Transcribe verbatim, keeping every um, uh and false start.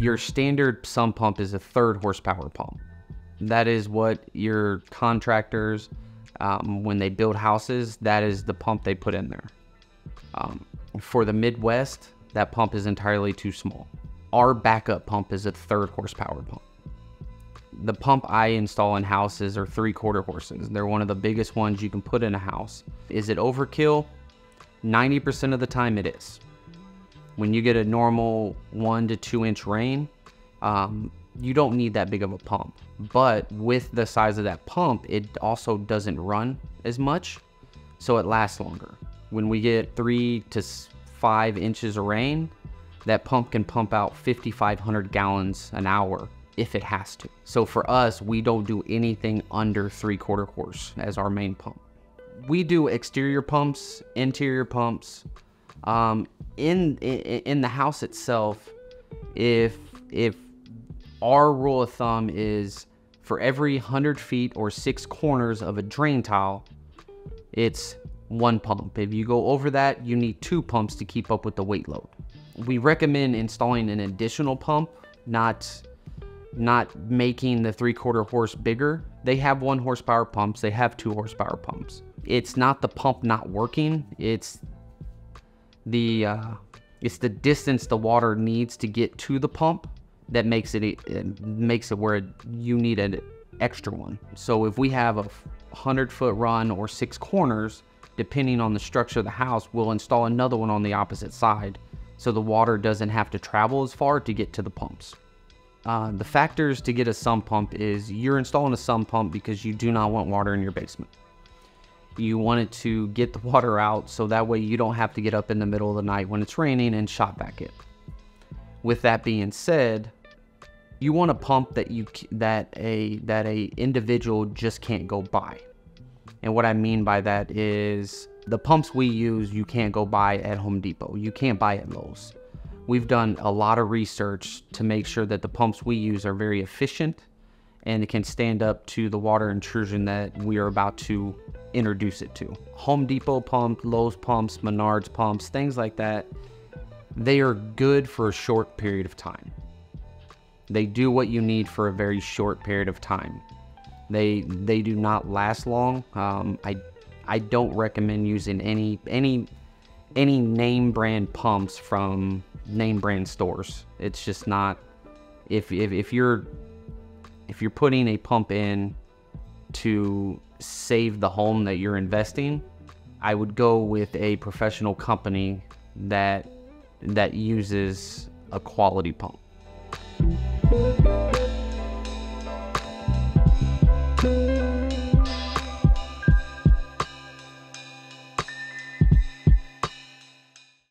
your standard sump pump is a third horsepower pump. That is what your contractors, um, when they build houses, that is the pump they put in there. Um, for the Midwest, that pump is entirely too small. Our backup pump is a third horsepower pump. The pump I install in houses are three quarter horses. They're one of the biggest ones you can put in a house. Is it overkill? ninety percent of the time it is. When you get a normal one to two inch rain, um, you don't need that big of a pump. But with the size of that pump, it also doesn't run as much, so it lasts longer. When we get three to five inches of rain, that pump can pump out fifty-five hundred gallons an hour if it has to. So for us, we don't do anything under three quarter horse as our main pump. We do exterior pumps, interior pumps. Um, in, in in the house itself, if if our rule of thumb is for every one hundred feet or six corners of a drain tile, it's one pump. If you go over that, you need two pumps to keep up with the weight load. We recommend installing an additional pump, not not making the three quarter horse bigger. They have one horsepower pumps, they have two horsepower pumps. It's not the pump not working, it's the uh, it's the distance the water needs to get to the pump that makes it, it makes it where you need an extra one. So if we have a hundred foot run or six corners, depending on the structure of the house, we'll install another one on the opposite side, so the water doesn't have to travel as far to get to the pumps. Uh, the factors to get a sump pump is you're installing a sump pump because you do not want water in your basement. You want it to get the water out so that way you don't have to get up in the middle of the night when it's raining and shop back in. With that being said, you want a pump that you that a that a individual just can't go buy. And what I mean by that is the pumps we use you can't go buy at Home Depot. You can't buy at Lowe's. We've done a lot of research to make sure that the pumps we use are very efficient and it can stand up to the water intrusion that we are about to introduce it to. Home Depot pump, Lowe's pumps, Menards pumps, things like that, they are good for a short period of time. They do what you need for a very short period of time. They they do not last long. Um, I I don't recommend using any any any name brand pumps from name brand stores. It's just not. If if if you're if you're putting a pump in to save the home that you're investing, I would go with a professional company that that uses a quality pump.